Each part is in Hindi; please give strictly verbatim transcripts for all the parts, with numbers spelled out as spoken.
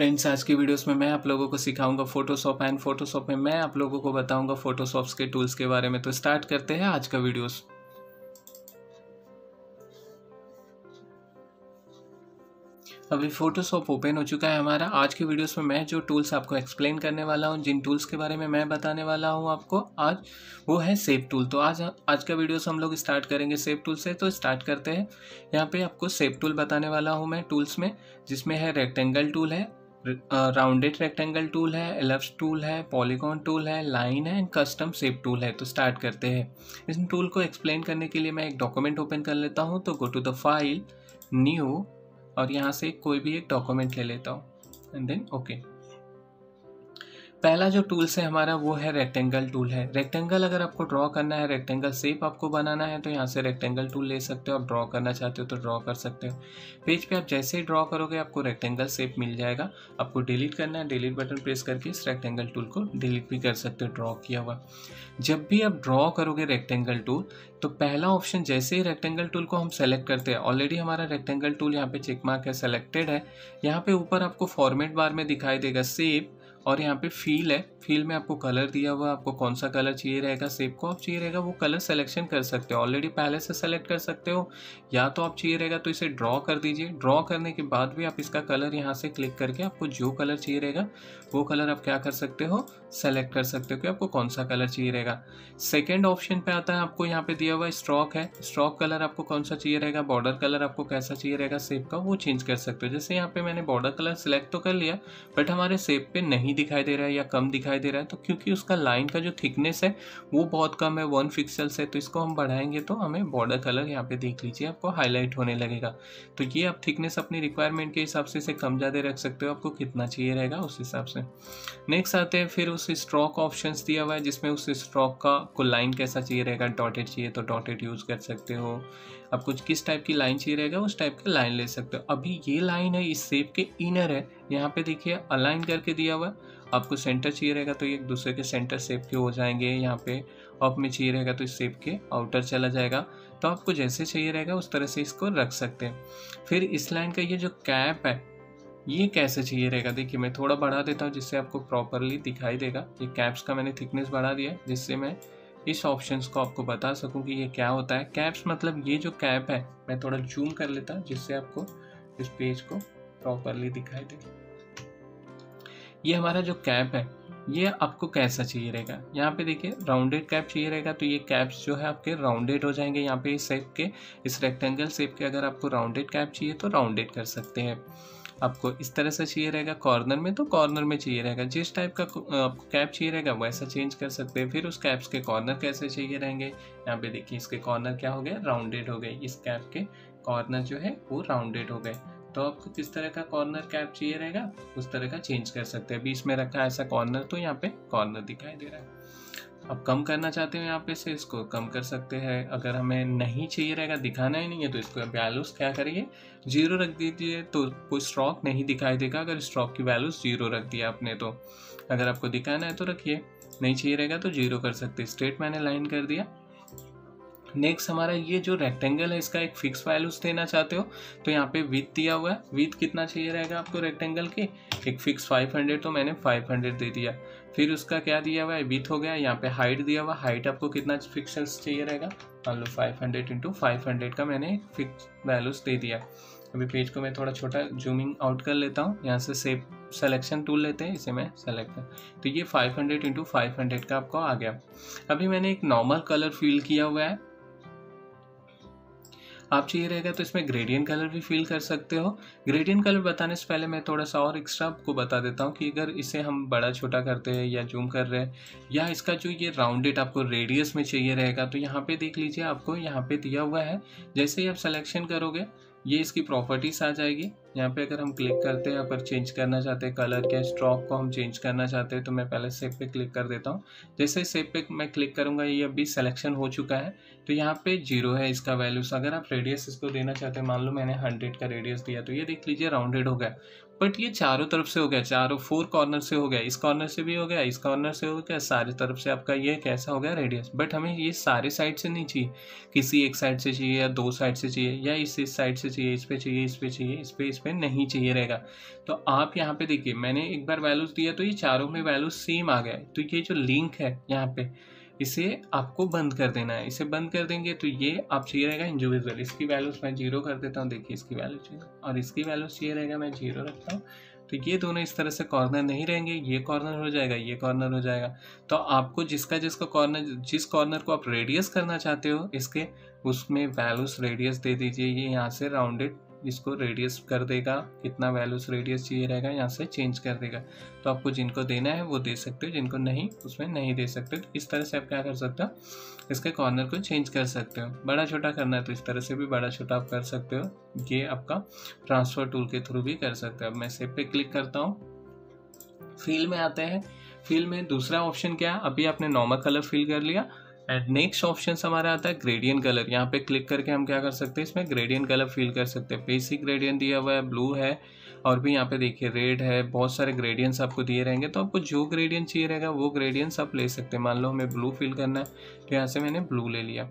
फ्रेंड्स, आज की वीडियोस में मैं आप लोगों को सिखाऊंगा फोटोशॉप एंड फोटोशॉप में मैं आप लोगों को बताऊंगा फोटोशॉप्स के टूल्स के बारे में। तो स्टार्ट करते हैं आज का वीडियोस। अभी फोटोशॉप ओपन हो चुका है हमारा। आज के वीडियोस में मैं जो टूल्स आपको एक्सप्लेन करने वाला हूँ, जिन टूल्स के बारे में मैं बताने वाला हूँ आपको आज, वो है शेप टूल। तो आज आज का वीडियोस हम लोग स्टार्ट करेंगे शेप टूल से। तो स्टार्ट करते हैं। यहाँ पे आपको शेप टूल बताने वाला हूँ मैं टूल्स में, जिसमें है रेक्टेंगल टूल है, राउंडेड रेक्टेंगल टूल है, एलिप्स टूल है, पॉलीगॉन टूल है, लाइन है एंड कस्टम शेप टूल है। तो स्टार्ट करते हैं। इस टूल को एक्सप्लेन करने के लिए मैं एक डॉक्यूमेंट ओपन कर लेता हूँ। तो go to the file, new, और यहाँ से कोई भी एक डॉक्यूमेंट ले लेता हूँ एंड देन ओके। पहला जो टूल्स है हमारा वो है रेक्टेंगल टूल है। रेक्टेंगल अगर आपको ड्रॉ करना है, रेक्टेंगल शेप आपको बनाना है, तो यहाँ से रेक्टेंगल टूल ले सकते हो। आप ड्रॉ करना चाहते हो तो ड्रॉ कर सकते हो। पेज पे आप जैसे ही ड्रॉ करोगे आपको रेक्टेंगल शेप मिल जाएगा। आपको डिलीट करना है, डिलीट बटन प्रेस करके इस रेक्टेंगल टूल को डिलीट भी कर सकते हो ड्रॉ किया हुआ। जब भी आप ड्रॉ करोगे रेक्टेंगल टूल, तो पहला ऑप्शन जैसे ही रेक्टेंगल टूल को हम सेलेक्ट करते हैं, ऑलरेडी हमारा रेक्टेंगल टूल यहाँ पे चेकमार्क है, सेलेक्टेड है। यहाँ पे ऊपर आपको फॉर्मेट बार में दिखाई देगा शेप, और यहाँ पे फील है। फील में आपको कलर दिया हुआ, आपको कौन सा कलर चाहिए रहेगा शेप को, आप चाहिए रहेगा वो कलर सिलेक्शन कर सकते हो। ऑलरेडी पहले से सेलेक्ट कर सकते हो, या तो आप चाहिए रहेगा तो इसे ड्रॉ कर दीजिए। ड्रॉ करने के बाद भी आप इसका कलर यहाँ से क्लिक करके आपको जो कलर चाहिए रहेगा वो कलर आप क्या कर सकते हो, सेलेक्ट कर सकते हो कि आपको कौन सा कलर चाहिए रहेगा। सेकेंड ऑप्शन पर आता है आपको यहाँ पर दिया हुआ स्ट्रोक है। स्ट्रोक कलर आपको कौन सा चाहिए रहेगा, बॉर्डर कलर आपको कैसा चाहिए रहेगा शेप का, वो चेंज कर सकते हो। जैसे यहाँ पर मैंने बॉर्डर कलर सेलेक्ट तो कर लिया, बट हमारे शेप पर नहीं दिखाई दे रहा है या कम दिखाई दे रहा है, तो क्योंकि उसका लाइन का जो थिकनेस है वो बहुत कम है, वन पिक्सल से, तो इसको हम बढ़ाएंगे तो हमें बॉर्डर कलर यहाँ पे देख लीजिए आपको हाईलाइट होने लगेगा। तो ये आप थिकनेस अपनी रिक्वायरमेंट के हिसाब से इसे कम ज़्यादा रख सकते हो, आपको कितना चाहिए रहेगा उस हिसाब से। नेक्स्ट आते हैं फिर उस स्ट्रोक ऑप्शन दिया हुआ है, जिसमें उस स्ट्रोक का आपको लाइन कैसा चाहिए रहेगा, डॉटेड चाहिए तो डॉटेड यूज़ कर सकते हो। आपको किस टाइप की लाइन चाहिए रहेगा उस टाइप की लाइन ले सकते हो। अभी ये लाइन है इस शेप के इनर है, यहाँ पे देखिए अलाइन करके दिया हुआ। आपको सेंटर चाहिए रहेगा तो ये एक दूसरे के सेंटर शेप के हो जाएंगे। यहाँ पे अप में चाहिए रहेगा तो इस शेप के आउटर चला जाएगा। तो आपको जैसे चाहिए रहेगा उस तरह से इसको रख सकते हैं। फिर इस लाइन का ये जो कैप है ये कैसे चाहिए रहेगा, देखिए मैं थोड़ा बढ़ा देता हूँ जिससे आपको प्रॉपरली दिखाई देगा। ये कैप्स का मैंने थिकनेस बढ़ा दिया जिससे मैं इस ऑप्शंस को आपको बता सकूँ कि ये क्या होता है। कैप्स मतलब ये जो कैप है, मैं थोड़ा जूम कर लेता हूँ जिससे आपको इस पेज को प्रॉपरली दिखाई दे। ये हमारा जो कैप है ये आपको कैसा चाहिए रहेगा, यहाँ पे देखिए राउंडेड कैप चाहिए रहेगा तो ये कैप्स जो है आपके राउंडेड हो जाएंगे। यहाँ पे इस शेप के, इस रेक्टेंगल शेप के अगर आपको राउंडेड कैप चाहिए तो राउंडेड कर सकते हैं। आपको इस तरह से चाहिए रहेगा कॉर्नर में तो कॉर्नर में चाहिए रहेगा। जिस टाइप का आपको कैप चाहिए रहेगा वैसा चेंज कर सकते हैं। फिर उस कैप्स के कॉर्नर कैसे चाहिए रहेंगे, यहाँ पे देखिए इसके कॉर्नर क्या हो गए, राउंडेड हो गए। इस कैप के कॉर्नर जो है वो राउंडेड हो गए। तो आपको किस तरह का कॉर्नर कैप चाहिए रहेगा उस तरह का चेंज कर सकते हैं। बीच में रखा है ऐसा कॉर्नर तो यहाँ पे कॉर्नर दिखाई दे रहा है। आप कम करना चाहते हो यहाँ पे से इसको कम कर सकते हैं। अगर हमें नहीं चाहिए रहेगा, दिखाना ही नहीं है, तो इसको वैल्यूज़ क्या करिए, जीरो रख दीजिए तो कोई स्ट्रोक नहीं दिखाई देगा। अगर स्ट्रोक की वैल्यूज़ जीरो रख दिया आपने तो, अगर आपको दिखाना है तो रखिए, नहीं चाहिए रहेगा तो जीरो कर सकते। स्ट्रेट मैंने लाइन कर दिया। नेक्स्ट हमारा ये जो रेक्टेंगल है इसका एक फिक्स वैल्यूज देना चाहते हो तो यहाँ पे विथ दिया हुआ है। विथ कितना चाहिए रहेगा आपको रेक्टेंगल के, एक फिक्स फाइव हंड्रेड, तो मैंने फाइव हंड्रेड दे दिया। फिर उसका क्या दिया हुआ है, विथ हो गया। यहाँ पे हाइट दिया हुआ, हाइट आपको कितना फिक्सल्स चाहिए रहेगा, मान लो five hundred into five hundred का मैंने फिक्स वैल्यूज दे दिया। अभी पेज को मैं थोड़ा छोटा जूमिंग आउट कर लेता हूँ। यहाँ से शेप सेलेक्शन टूल लेते हैं, इसे मैं सेलेक्ट कर, तो ये five hundred into five hundred का आपको आ गया। अभी मैंने एक नॉर्मल कलर फील किया हुआ है, आप चाहिए रहेगा तो इसमें ग्रेडियंट कलर भी फील कर सकते हो। ग्रेडियंट कलर बताने से पहले मैं थोड़ा सा और एक्स्ट्रा आपको बता देता हूँ कि अगर इसे हम बड़ा छोटा करते हैं या जूम कर रहे हैं, या इसका जो ये राउंडेड आपको रेडियस में चाहिए रहेगा तो यहाँ पे देख लीजिए आपको यहाँ पे दिया हुआ है। जैसे ही आप सिलेक्शन करोगे ये इसकी प्रॉपर्टीज आ जाएगी। यहाँ पे अगर हम क्लिक करते हैं, अगर चेंज करना चाहते हैं कलर के, स्ट्रोक को हम चेंज करना चाहते हैं, तो मैं पहले शेप पे क्लिक कर देता हूँ। जैसे शेप पे मैं क्लिक करूँगा ये अभी सिलेक्शन हो चुका है तो यहाँ पे जीरो है इसका वैल्यूज। अगर आप रेडियस इसको देना चाहते हैं, मान लो मैंने हंड्रेड का रेडियस दिया तो ये देख लीजिए राउंडेड हो गया। बट ये चारों तरफ से हो गया, चारों फोर कॉर्नर से हो गया, इस कॉर्नर से भी हो गया, इस कॉर्नर से हो गया, सारी तरफ से आपका ये कैसा हो गया रेडियस। बट हमें ये सारे साइड से नहीं चाहिए, किसी एक साइड से चाहिए या दो साइड से चाहिए या इस इस साइड से चाहिए, इस पर चाहिए, इस पर चाहिए, इस पर इस पर नहीं चाहिए रहेगा। तो आप यहाँ पे देखिए मैंने एक बार वैल्यूज़ दिया तो ये चारों में वैल्यूज सेम आ गया। तो ये जो लिंक है यहाँ पे इसे आपको बंद कर देना है, इसे बंद कर देंगे तो ये आप चाहिए रहेगा इंडिविजुअल। इसकी वैल्यूज मैं जीरो कर देता हूँ, देखिए इसकी वैल्यू जीरो और इसकी वैल्यूज चाहिए रहेगा, मैं जीरो रखता हूँ। तो ये दोनों इस तरह से कॉर्नर नहीं रहेंगे, ये कॉर्नर हो जाएगा, ये कॉर्नर हो जाएगा। तो आपको जिसका जिसका कॉर्नर, जिस कॉर्नर को आप रेडियस करना चाहते हो इसके, उसमें वैल्यूज रेडियस दे दीजिए। ये यहाँ से राउंडेड इसको रेडियस कर देगा, कितना वैल्यूज रेडियस चाहिए रहेगा यहाँ से चेंज कर देगा। तो आपको जिनको देना है वो दे सकते हो, जिनको नहीं उसमें नहीं दे सकते। तो इस तरह से आप क्या कर सकते हो, इसके कॉर्नर को चेंज कर सकते हो। बड़ा छोटा करना है तो इस तरह से भी बड़ा छोटा आप कर सकते हो, ये आपका ट्रांसफर टूल के थ्रू भी कर सकते हो। अब मैं सेव पे क्लिक करता हूँ, फील में आते हैं। फील में दूसरा ऑप्शन क्या है, अभी आपने नॉर्मल कलर फील कर लिया एंड नेक्स्ट ऑप्शन हमारा आता है ग्रेडियंट कलर। यहाँ पे क्लिक करके हम क्या कर सकते हैं, इसमें ग्रेडियंट कलर फील कर सकते हैं। बेसिक ग्रेडियंट दिया हुआ है, ब्लू है और भी यहाँ पे देखिए रेड है, बहुत सारे ग्रेडियंट्स आपको दिए रहेंगे। तो आपको जो ग्रेडियंट चाहिए रहेगा वो ग्रेडियंट्स आप ले सकते हैं। मान लो हमें ब्लू फील करना है तो यहाँ से मैंने ब्लू ले लिया।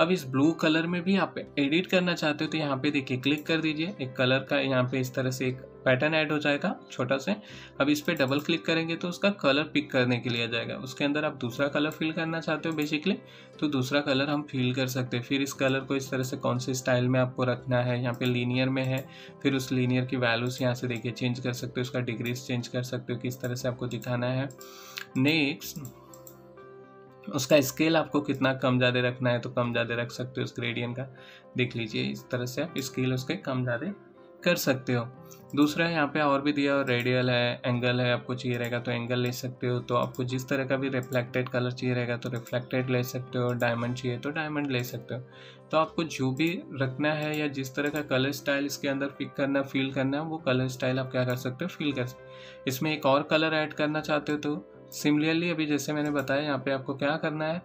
अब इस ब्लू कलर में भी आप एडिट करना चाहते हो तो यहाँ पे देखिए क्लिक कर दीजिए, एक कलर का यहाँ पे इस तरह से एक पैटर्न ऐड हो जाएगा छोटा से। अब इस पर डबल क्लिक करेंगे तो उसका कलर पिक करने के लिए आ जाएगा। उसके अंदर आप दूसरा कलर फिल करना चाहते हो बेसिकली, तो दूसरा कलर हम फिल कर सकते हैं। फिर इस कलर को इस तरह से कौन से स्टाइल में आपको रखना है, यहाँ पे लीनियर में है, फिर उस लीनियर की वैल्यूज यहाँ से देखिए चेंज कर सकते हो, उसका डिग्रीज चेंज कर सकते हो, किस तरह से आपको दिखाना है। नेक्स्ट उसका स्केल आपको कितना कम ज़्यादा रखना है तो कम ज़्यादा रख सकते हो, उस ग्रेडियंट का देख लीजिए इस तरह से आप स्केल उसके कम ज़्यादा कर सकते हो। दूसरा यहाँ पे और भी दिया और रेडियल है, एंगल है, आपको चाहिए रहेगा तो एंगल ले सकते हो। तो आपको जिस तरह का भी रिफ्लेक्टेड कलर चाहिए रहेगा तो रिफ्लेक्टेड ले सकते हो, डायमंड चाहिए तो डायमंड ले सकते हो। तो आपको जो भी रखना है या जिस तरह का कलर स्टाइल इसके अंदर पिक करना, फील करना है, वो कलर स्टाइल आप क्या कर सकते हो, फील कर सकते हो। इसमें एक और कलर ऐड करना चाहते हो तो सिमिलरली अभी जैसे मैंने बताया यहाँ पे आपको क्या करना है,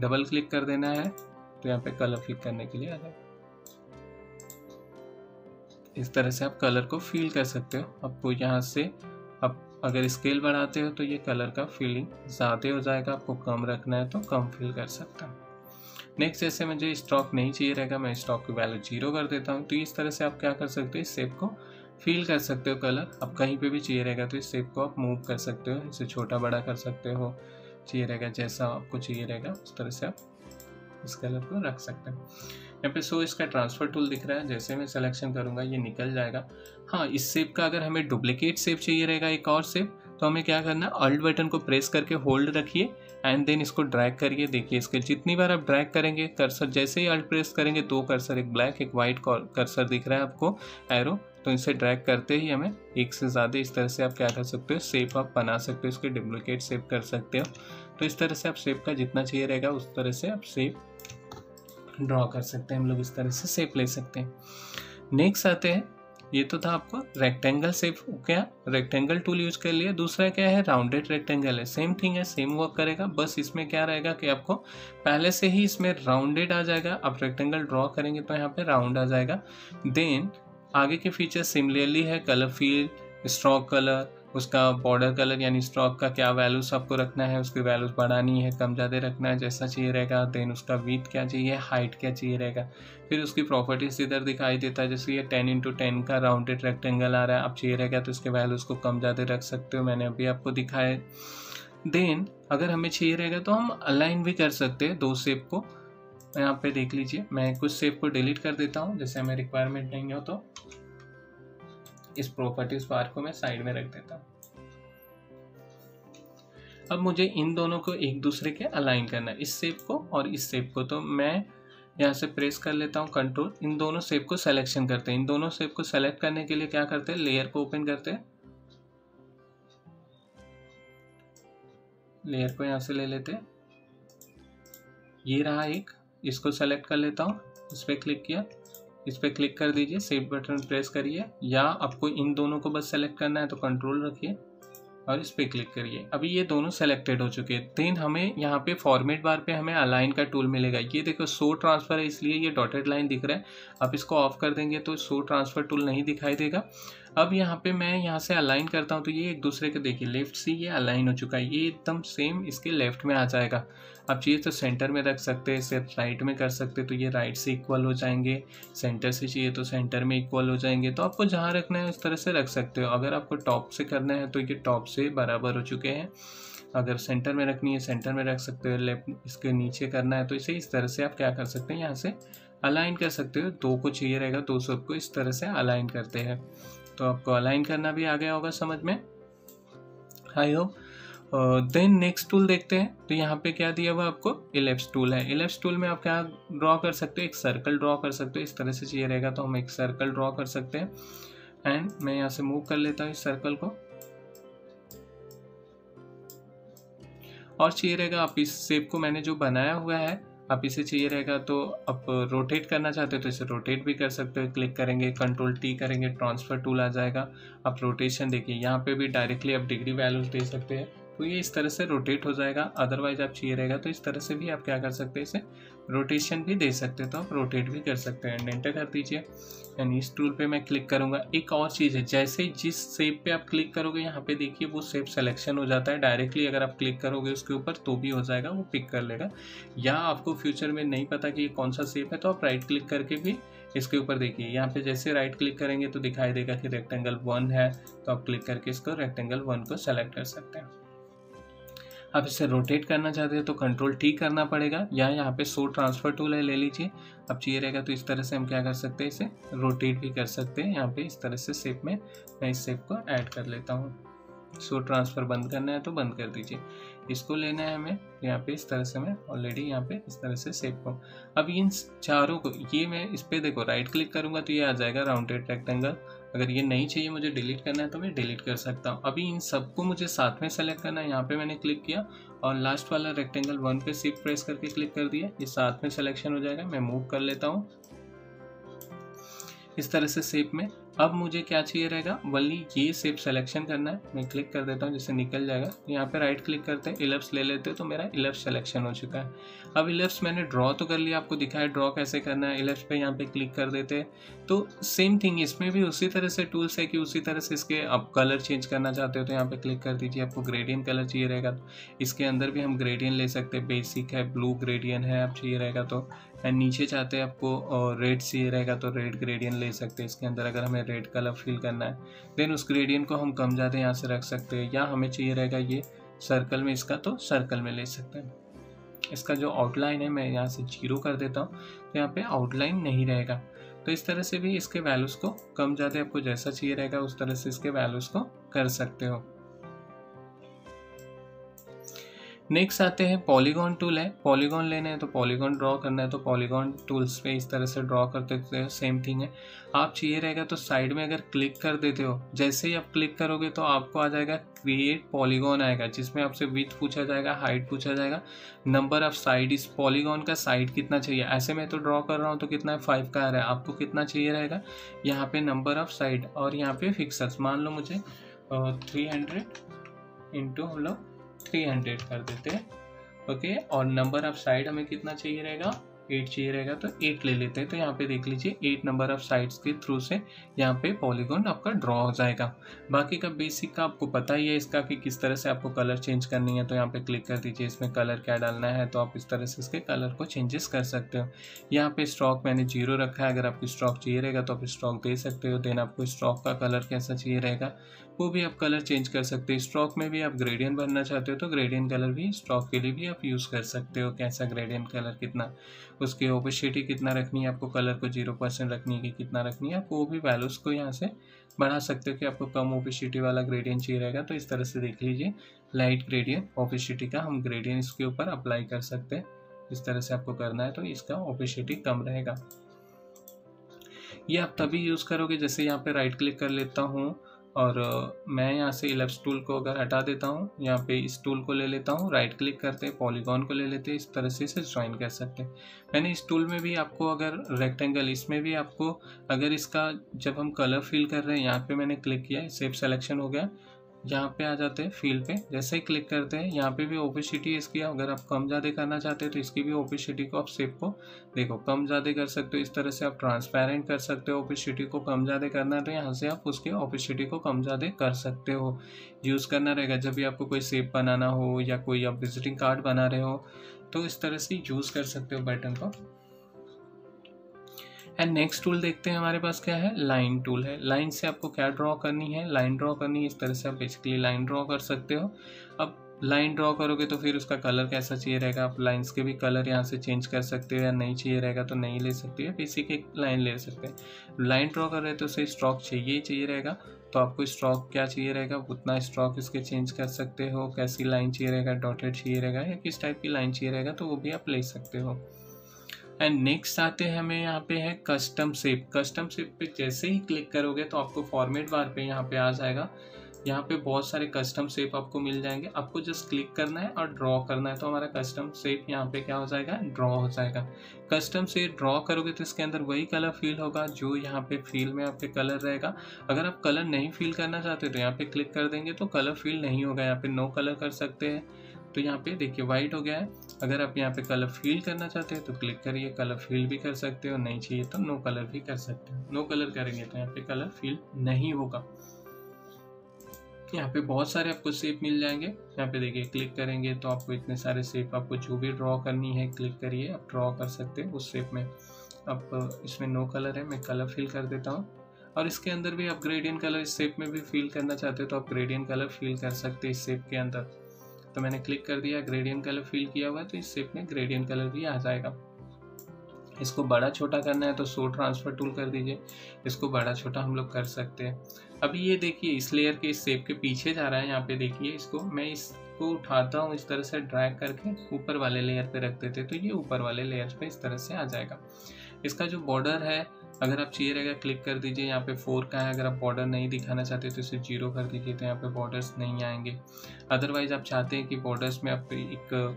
डबल क्लिक कर देना है तो यहाँ पे कलर फिल करने के लिए आ जाएगा। इस तरह से आप कलर को फील कर सकते हो। आपको यहाँ से आप अगर स्केल बढ़ाते हो तो ये कलर का फीलिंग ज़्यादा हो जाएगा, आपको कम रखना है तो कम फील कर सकता हूँ। नेक्स्ट जैसे मुझे स्टॉक नहीं चाहिए रहेगा, मैं स्टॉक की वैल्यू जीरो कर देता हूँ। तो इस तरह से आप क्या कर सकते हो, इस शेप को फील कर सकते हो। कलर आप कहीं पे भी चाहिए रहेगा तो इस शेप को आप मूव कर सकते हो, इसे छोटा बड़ा कर सकते हो, चाहिए रहेगा जैसा आपको चाहिए रहेगा उस तरह से आप इस कलर को रख सकते हो। यहाँ पे सो इसका ट्रांसफर टूल दिख रहा है, जैसे मैं सिलेक्शन करूँगा ये निकल जाएगा। हाँ, इस शेप का अगर हमें डुप्लीकेट शेप चाहिए रहेगा, एक और शेप, तो हमें क्या करना है, अल्ट बटन को प्रेस करके होल्ड रखिए एंड देन इसको ड्रैग करिए। देखिए इसके जितनी बार आप ड्रैग करेंगे कर्सर, जैसे ही अल्ट प्रेस करेंगे दो कर्सर, एक ब्लैक एक वाइट कर्सर दिख रहा है आपको एरो, तो इसे ड्रैग करते ही हमें एक से ज़्यादा इस तरह से आप क्या कर सकते हो, शेप आप बना सकते हो, इसके डुप्लीकेट शेप कर सकते हो। तो इस तरह से आप शेप का जितना चाहिए रहेगा उस तरह से आप शेप ड्रॉ कर सकते हैं, हम लोग इस तरह से शेप ले सकते हैं। नेक्स्ट आते हैं, ये तो था आपको रेक्टेंगल शेप, क्या रेक्टेंगल टूल यूज कर लिया। दूसरा क्या है, राउंडेड रेक्टेंगल है, सेम थिंग है, सेम वर्क करेगा। बस इसमें क्या रहेगा कि आपको पहले से ही इसमें राउंडेड आ जाएगा, आप रेक्टेंगल ड्रॉ करेंगे तो यहाँ पे राउंड आ जाएगा। देन आगे के फीचर सिमिलरली है, कलर फील, स्ट्रोक कलर, उसका बॉर्डर कलर यानी स्ट्रोक का क्या वैल्यूज आपको रखना है, उसकी वैल्यूज बढ़ानी है, कम ज़्यादा रखना है, जैसा चाहिए रहेगा। देन उसका विड्थ क्या चाहिए, हाइट क्या चाहिए रहेगा, फिर उसकी प्रॉपर्टीज इधर दिखाई देता है। जैसे ये टेन इंटू टेन का राउंडेड रेक्टेंगल आ रहा है, आप चाहिए रहेगा तो इसके वैल्यूज को कम ज़्यादा रख सकते हो, मैंने अभी आपको दिखाया। देन अगर हमें चाहिए रहेगा तो हम अलाइन भी कर सकते हैं दो शेप को। यहाँ पे देख लीजिए मैं कुछ शेप को डिलीट कर देता हूँ, जैसे हमें रिक्वायरमेंट नहीं हो तो इस प्रॉपर्टीज बार को मैं साइड में रख देता हूँ। अब मुझे इन दोनों को एक दूसरे के अलाइन करना है, इस शेप को और इस शेप को। तो मैं यहाँ से प्रेस कर लेता हूँ कंट्रोल, इन दोनों शेप को सिलेक्शन करते हैं। इन दोनों शेप को सेलेक्ट करने के लिए क्या करते हैं, लेयर को ओपन करते हैं, लेयर को यहाँ से ले लेते हैं, ये रहा एक, इसको सेलेक्ट कर लेता हूँ, इस पर क्लिक किया, इस पर क्लिक कर दीजिए, सेव बटन प्रेस करिए, या आपको इन दोनों को बस सेलेक्ट करना है तो कंट्रोल रखिए और इस पर क्लिक करिए। अभी ये दोनों सेलेक्टेड हो चुके हैं। देन हमें यहाँ पे फॉर्मेट बार पे हमें अलाइन का टूल मिलेगा। ये देखो शो ट्रांसफर है इसलिए ये डॉटेड लाइन दिख रहा है, आप इसको ऑफ कर देंगे तो शो ट्रांसफर टूल नहीं दिखाई देगा। अब यहाँ पे मैं यहाँ से अलाइन करता हूँ तो ये एक दूसरे के, देखिए लेफ़्ट से ये अलाइन हो चुका है, ये एकदम सेम इसके लेफ़्ट में आ जाएगा। आप चाहिए तो सेंटर में रख सकते हैं, इसे राइट में कर सकते तो ये राइट से इक्वल हो जाएंगे, सेंटर से चाहिए तो सेंटर में इक्वल हो जाएंगे। तो आपको जहाँ रखना है उस तरह से रख सकते हो। अगर आपको टॉप से करना है तो ये टॉप से बराबर हो चुके हैं, अगर सेंटर में रखनी है सेंटर में रख सकते हो, लेफ्ट इसके नीचे करना है तो इसे इस तरह से आप क्या कर सकते हैं यहाँ से अलाइन कर सकते हो। दो को चाहिए रहेगा दो सौ को इस तरह से अलाइन करते हैं, तो आपको अलाइन करना भी आ गया होगा समझ में, I hope. Then next tool देखते हैं, तो यहाँ पे क्या दिया हुआ आपको इलिप्स टूल है। इलिप्स टूल में आप क्या ड्रॉ कर सकते हो, एक सर्कल ड्रॉ कर सकते हो, इस तरह से चाहिए रहेगा तो हम एक सर्कल ड्रॉ कर सकते हैं। एंड मैं यहाँ से मूव कर लेता हूँ इस सर्कल को, और चाहिए रहेगा आप इस शेप को मैंने जो बनाया हुआ है आप इसे चाहिए रहेगा तो आप रोटेट करना चाहते हो तो इसे रोटेट भी कर सकते हो। क्लिक करेंगे, कंट्रोल टी करेंगे, ट्रांसफ़र टूल आ जाएगा। आप रोटेशन देखिए यहाँ पे भी डायरेक्टली आप डिग्री वैल्यूज दे सकते हैं तो ये इस तरह से रोटेट हो जाएगा। अदरवाइज आप चाहिए रहेगा तो इस तरह से भी आप क्या कर सकते हैं, इसे रोटेशन भी दे सकते हैं, तो आप रोटेट भी कर सकते हैं। एंड एंटर कर दीजिए, एंड इस टूल पे मैं क्लिक करूँगा। एक और चीज़ है, जैसे जिस शेप पे आप क्लिक करोगे यहाँ पे देखिए वो शेप सिलेक्शन हो जाता है डायरेक्टली। अगर आप क्लिक करोगे उसके ऊपर तो भी हो जाएगा, वो पिक कर लेगा। या आपको फ्यूचर में नहीं पता कि ये कौन सा शेप है तो आप राइट क्लिक करके भी इसके ऊपर देखिए, यहाँ पे जैसे राइट क्लिक करेंगे तो दिखाई देगा कि रेक्टेंगल वन है, तो आप क्लिक करके इसको रेक्टेंगल वन को सेलेक्ट कर सकते हैं। आप इसे रोटेट करना चाहते हो तो कंट्रोल टी करना पड़ेगा, या यहाँ पे सो ट्रांसफ़र टूल है ले लीजिए। अब चाहिए रहेगा तो इस तरह से हम क्या कर सकते हैं, इसे रोटेट भी कर सकते हैं। यहाँ पे इस तरह से शेप में मैं इस शेप को ऐड कर लेता हूँ। सो ट्रांसफ़र बंद करना है तो बंद कर दीजिए, इसको लेना है हमें यहाँ पे इस तरह से, मैं ऑलरेडी यहाँ पे इस तरह से शेप को। अब इन चारों को ये मैं इस पर देखो राइट क्लिक करूँगा तो ये आ जाएगा राउंडेड रेक्टेंगल। अगर ये नहीं चाहिए मुझे डिलीट करना है तो मैं डिलीट कर सकता हूँ। अभी इन सबको मुझे साथ में सेलेक्ट करना है, यहाँ पे मैंने क्लिक किया और लास्ट वाला रेक्टेंगल वन पे शिफ्ट प्रेस करके क्लिक कर दिया, ये साथ में सिलेक्शन हो जाएगा। मैं मूव कर लेता हूँ इस तरह से शेप में। अब मुझे क्या चाहिए रहेगा, वनली ये शेप सिलेक्शन करना है, मैं क्लिक कर देता हूँ जिससे निकल जाएगा। यहाँ पे राइट क्लिक करते हैं, इलिप्स ले लेते हैं तो मेरा इलिप्स सिलेक्शन हो चुका है। अब इलिप्स मैंने ड्रॉ तो कर लिया, आपको दिखाया ड्रॉ कैसे करना है। इलिप्स पे यहाँ पे क्लिक कर देते हैं तो सेम थिंग, इसमें भी उसी तरह से टूल्स है कि उसी तरह से इसके आप कलर चेंज करना चाहते हो तो यहाँ पर क्लिक कर दीजिए। आपको ग्रेडियन कलर चाहिए रहेगा इसके अंदर भी हम ग्रेडियन ले सकते हैं, बेसिक है, ब्लू ग्रेडियन है आप चाहिए रहेगा तो। एंड नीचे चाहते हैं आपको और रेड चाहिए रहेगा तो रेड ग्रेडियन ले सकते हैं इसके अंदर, अगर हमें रेड कलर फील करना है। देन उस ग्रेडियन को हम कम ज़्यादा यहाँ से रख सकते हैं, या हमें चाहिए रहेगा ये सर्कल में इसका तो सर्कल में ले सकते हैं। इसका जो आउटलाइन है मैं यहाँ से जीरो कर देता हूँ तो यहाँ पे आउटलाइन नहीं रहेगा। तो इस तरह से भी इसके वैल्यूज़ को कम ज़्यादा आपको जैसा चाहिए रहेगा उस तरह से इसके वैल्यूज़ को कर सकते हो। नेक्स्ट आते हैं पॉलीगॉन टूल है। पॉलीगॉन लेना है तो पॉलीगॉन ड्रॉ करना है तो पॉलीगॉन टूल्स पे इस तरह से ड्रॉ करते हो, सेम थिंग है। आप चाहिए रहेगा तो साइड में अगर क्लिक कर देते हो, जैसे ही आप क्लिक करोगे तो आपको आ जाएगा क्रिएट पॉलीगॉन आएगा, जिसमें आपसे विड्थ पूछा जाएगा, हाइट पूछा जाएगा, नंबर ऑफ साइड, इस पॉलीगॉन का साइड कितना चाहिए। ऐसे मैं तो ड्रॉ कर रहा हूँ तो कितना है, फाइव का आ रहा है। आपको कितना चाहिए रहेगा यहाँ पे नंबर ऑफ साइड, और यहाँ पे फिक्सर्स मान लो मुझे थ्री हंड्रेड इंटू हम लोग तीन सौ कर देते हैं, ओके। और नंबर ऑफ साइड हमें कितना चाहिए रहेगा, एट चाहिए रहेगा तो एट ले लेते हैं। तो यहाँ पे देख लीजिए एट नंबर ऑफ साइड्स के थ्रू से यहाँ पे पॉलीगॉन आपका ड्रॉ हो जाएगा। बाकी का बेसिक का आपको पता ही है इसका कि किस तरह से आपको कलर चेंज करनी है। तो यहाँ पे क्लिक कर दीजिए, इसमें कलर क्या डालना है तो आप इस तरह से इसके कलर को चेंजेस कर सकते हो। यहाँ पे स्ट्रोक मैंने जीरो रखा है, अगर आपको स्ट्रोक चाहिए रहेगा तो आप स्ट्रोक दे सकते हो। देन आपको स्ट्रोक का कलर कैसा चाहिए रहेगा वो भी आप कलर चेंज कर सकते हो। स्ट्रोक में भी आप ग्रेडियन भरना चाहते हो तो ग्रेडियन कलर भी स्ट्रोक के लिए भी आप यूज़ कर सकते हो। कैसा ग्रेडियन कलर कितना, उसकी ओपेसिटी कितना रखनी है आपको, कलर को जीरो परसेंट रखनी है कि कितना रखनी है, आपको वो भी वैल्यूज़ को यहाँ से बढ़ा सकते हो कि आपको कम ओपेसिटी वाला ग्रेडियंट चाहिए रहेगा। तो इस तरह से देख लीजिए लाइट ग्रेडियंट ओपेसिटी का हम ग्रेडियंट इसके ऊपर अप्लाई कर सकते हैं। इस तरह से आपको करना है तो इसका ओपेसिटी कम रहेगा। ये आप तभी यूज़ करोगे, जैसे यहाँ पर राइट क्लिक कर लेता हूँ और मैं यहाँ से इलिप्स टूल को अगर हटा देता हूँ, यहाँ पे इस टूल को ले लेता हूँ, राइट क्लिक करते हैं, पॉलीगॉन को ले लेते हैं, इस तरह से इसे ज्वाइन कर सकते हैं। मैंने इस टूल में भी आपको अगर रेक्टेंगल, इसमें भी आपको अगर इसका जब हम कलर फिल कर रहे हैं यहाँ पे मैंने क्लिक किया, शेप सिलेक्शन हो गया यहाँ पे आ जाते हैं फील्ड पे। जैसे ही क्लिक करते हैं यहाँ पे भी ओपेसिटी इसकी अगर आप कम ज़्यादा करना चाहते हैं तो इसकी भी ओपेसिटी को आप शेप को देखो कम ज़्यादा कर सकते हो। इस तरह से आप ट्रांसपेरेंट कर सकते हो। ओपेसिटी को कम ज़्यादा करना है तो यहाँ से आप उसकी ओपेसिटी को कम ज़्यादा कर सकते हो। यूज़ करना रहेगा जब भी आपको कोई शेप बनाना हो या कोई आप विजिटिंग कार्ड बना रहे हो तो इस तरह से यूज़ कर सकते हो बटन को। एंड नेक्स्ट टूल देखते हैं हमारे पास क्या है, लाइन टूल है। लाइन से आपको क्या ड्रॉ करनी है, लाइन ड्रॉ करनी है। इस तरह से आप बेसिकली लाइन ड्रॉ कर सकते हो। अब लाइन ड्रॉ करोगे तो फिर उसका कलर कैसा चाहिए रहेगा, आप लाइंस के भी कलर यहाँ से चेंज कर सकते हो या नहीं चाहिए रहेगा तो नहीं ले सकते हो। बेसिक एक लाइन ले सकते हैं। लाइन ड्रॉ कर रहे तो उसे स्ट्रोक चाहिए ही चाहिए रहेगा, तो आपको स्ट्रोक क्या चाहिए रहेगा उतना स्ट्रोक इसके चेंज कर सकते हो। कैसी लाइन चाहिए रहेगा, डॉटेड चाहिए रहेगा या किस टाइप की लाइन चाहिए रहेगा तो वो भी आप ले सकते हो। एंड नेक्स्ट आते हैं हमें यहाँ पे है कस्टम शेप। कस्टम शेप पे जैसे ही क्लिक करोगे तो आपको फॉर्मेट बार पे यहाँ पे आ जाएगा। यहाँ पे बहुत सारे कस्टम शेप आपको मिल जाएंगे। आपको जस्ट क्लिक करना है और ड्रॉ करना है तो हमारा कस्टम शेप यहाँ पे क्या हो जाएगा, ड्रॉ हो जाएगा। कस्टम शेप ड्रॉ करोगे तो इसके अंदर वही कलर फील होगा जो यहाँ पे फील में आपके कलर रहेगा। अगर आप कलर नहीं फील करना चाहते तो यहाँ पे क्लिक कर देंगे तो कलर फील नहीं होगा। यहाँ पे नो कलर कर सकते हैं तो यहाँ पे देखिए वाइट हो गया है। अगर आप यहाँ पे कलर फील करना चाहते हैं तो क्लिक करिए, कलर फील भी कर सकते हो, नहीं चाहिए तो नो कलर भी कर सकते हो। नो कलर करेंगे तो यहाँ पे कलर फील नहीं होगा। यहाँ पे बहुत सारे आपको शेप मिल जाएंगे। यहाँ पे देखिए क्लिक करेंगे तो आपको इतने सारे शेप, आपको जो भी ड्रॉ करनी है क्लिक करिए आप ड्रॉ कर सकते हो उस शेप में। अब इसमें नो कलर है, मैं कलर फील कर देता हूँ। और इसके अंदर भी आप ग्रेडियंट कलर इस शेप में भी फील करना चाहते हो तो आप ग्रेडियंट कलर फील कर सकते हो इस शेप के अंदर। तो मैंने क्लिक कर दिया, ग्रेडियंट कलर फील किया हुआ है तो इस शेप में ग्रेडियंट कलर भी आ जाएगा। इसको बड़ा छोटा करना है तो सो ट्रांसफर टूल कर दीजिए, इसको बड़ा छोटा हम लोग कर सकते हैं। अभी ये देखिए इस लेयर के इस शेप के पीछे जा रहा है। यहाँ पे देखिए इसको मैं इसको उठाता हूँ इस तरह से ड्रैग करके ऊपर वाले लेयर पे रख देते तो ये ऊपर वाले लेयर पे इस तरह से आ जाएगा। इसका जो बॉर्डर है अगर आप चाहिए रहेगा क्लिक कर दीजिए। यहाँ पे फोर का है, अगर आप बॉर्डर नहीं दिखाना चाहते तो इसे जीरो कर दीजिए तो यहाँ पे बॉर्डर्स नहीं आएंगे। अदरवाइज आप चाहते हैं कि बॉर्डर्स में आप एक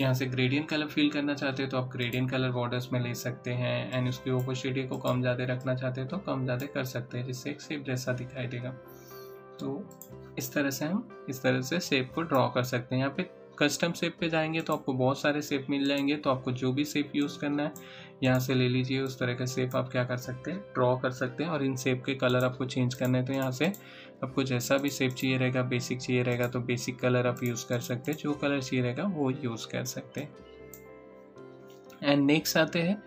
यहाँ से ग्रेडियंट कलर फील करना चाहते हो तो आप ग्रेडियंट कलर बॉर्डर्स में ले सकते हैं। एंड उसकी ओपेसिटी को कम ज़्यादा रखना चाहते हो तो कम ज़्यादा कर सकते हैं जिससे एक शेप जैसा दिखाई देगा। तो इस तरह से हम इस तरह से शेप को ड्रॉ कर सकते हैं। यहाँ पे कस्टम शेप पे जाएंगे तो आपको बहुत सारे शेप मिल जाएंगे तो आपको जो भी शेप यूज़ करना है यहाँ से ले लीजिए। उस तरह का शेप आप क्या कर सकते हैं, ड्रॉ कर सकते हैं। और इन शेप के कलर आपको चेंज करने हैं तो यहाँ से आपको जैसा भी शेप चाहिए रहेगा, बेसिक चाहिए रहेगा तो बेसिक कलर आप यूज़ कर सकते हैं, जो कलर चाहिए रहेगा वो यूज़ कर सकते हैं। एंड नेक्स्ट आते हैं,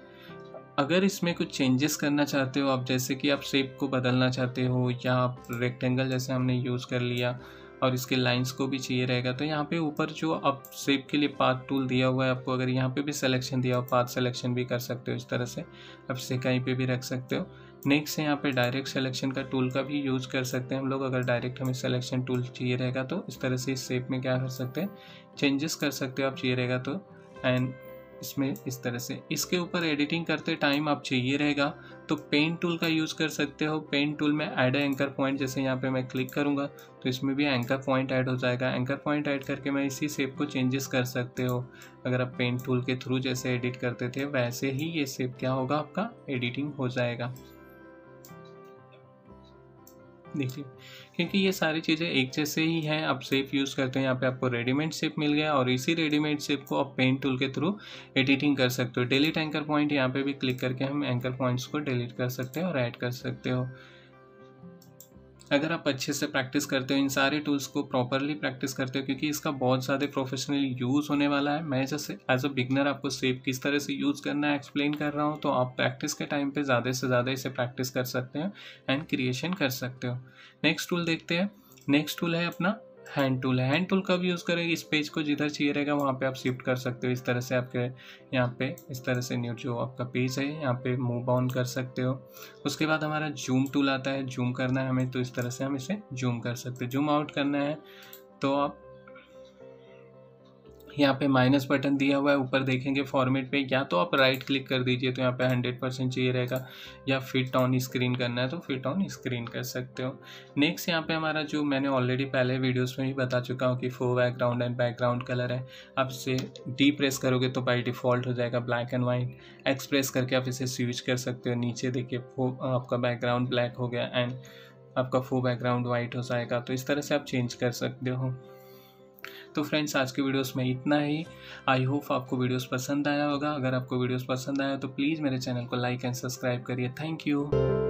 अगर इसमें कुछ चेंजेस करना चाहते हो आप, जैसे कि आप शेप को बदलना चाहते हो या आप रेक्टेंगल जैसे हमने यूज़ कर लिया और इसके लाइंस को भी चाहिए रहेगा तो यहाँ पे ऊपर जो आप शेप के लिए पाथ टूल दिया हुआ है आपको, अगर यहाँ पे भी सिलेक्शन दिया हो पाथ सिलेक्शन भी कर सकते हो। इस तरह से आप इसे कहीं पे भी रख सकते हो। नेक्स्ट है यहाँ पे डायरेक्ट सिलेक्शन का टूल का भी यूज़ कर सकते हैं हम लोग। अगर डायरेक्ट हमें सिलेक्शन टूल चाहिए रहेगा तो इस तरह से इस शेप में क्या कर सकते हैं, चेंजेस कर सकते हो आप चाहिए रहेगा तो। एंड इसमें इस तरह से इसके ऊपर एडिटिंग करते टाइम आप चाहिए रहेगा तो पेन टूल का यूज़ कर सकते हो। पेन टूल में ऐड एंकर पॉइंट, जैसे यहाँ पे मैं क्लिक करूँगा तो इसमें भी एंकर पॉइंट ऐड हो जाएगा। एंकर पॉइंट ऐड करके मैं इसी शेप को चेंजेस कर सकते हो। अगर आप पेन टूल के थ्रू जैसे एडिट करते थे वैसे ही ये शेप क्या होगा, आपका एडिटिंग हो जाएगा। देखिए क्योंकि ये सारी चीज़ें एक जैसे ही हैं, आप शेप यूज़ करते हैं। यहाँ पे आपको रेडीमेड शेप मिल गया और इसी रेडीमेड शेप को आप पेन टूल के थ्रू एडिटिंग कर सकते हो। डिलीट एंकर पॉइंट, यहाँ पे भी क्लिक करके हम एंकर पॉइंट्स को डिलीट कर सकते हो और ऐड कर सकते हो। अगर आप अच्छे से प्रैक्टिस करते हो, इन सारे टूल्स को प्रॉपरली प्रैक्टिस करते हो क्योंकि इसका बहुत ज़्यादा प्रोफेशनल यूज़ होने वाला है। मैं जैसे एज अ बिगनर आपको शेप किस तरह से यूज़ करना है एक्सप्लेन कर रहा हूँ तो आप प्रैक्टिस के टाइम पे ज़्यादा से ज़्यादा इसे प्रैक्टिस कर सकते हो एंड क्रिएशन कर सकते हो। नेक्स्ट टूल देखते हैं। नेक्स्ट टूल है अपना हैंड टूल। हैंड टूल कब यूज़ करेंगे, इस पेज को जिधर चाहिए रहेगा वहाँ पे आप शिफ्ट कर सकते हो। इस तरह से आपके यहाँ पे इस तरह से न्यू जो आपका पेज है यहाँ पे मूव ऑन कर सकते हो। उसके बाद हमारा जूम टूल आता है। जूम करना है हमें तो इस तरह से हम इसे जूम कर सकते हो। जूम आउट करना है तो आप यहाँ पे माइनस बटन दिया हुआ है, ऊपर देखेंगे फॉर्मेट पे, या तो आप राइट क्लिक कर दीजिए तो यहाँ पे हंड्रेड परसेंट चाहिए रहेगा, या फिट ऑन स्क्रीन करना है तो फिट ऑन स्क्रीन कर सकते हो। नेक्स्ट यहाँ पे हमारा जो मैंने ऑलरेडी पहले वीडियोस में ही बता चुका हूँ कि for background and background colour है, आप इसे डी प्रेस करोगे तो बाई डिफ़ॉल्ट हो जाएगा black and white, X press करके आप इसे स्विच कर सकते हो। नीचे देखिए फो आपका बैकग्राउंड ब्लैक हो गया एंड आपका फो बैकग्राउंड वाइट हो जाएगा, तो इस तरह से आप चेंज कर सकते हो। तो फ्रेंड्स आज के वीडियोस में इतना ही, आई होप आपको वीडियोस पसंद आया होगा। अगर आपको वीडियोस पसंद आया तो प्लीज़ मेरे चैनल को लाइक एंड सब्सक्राइब करिए। Thank you.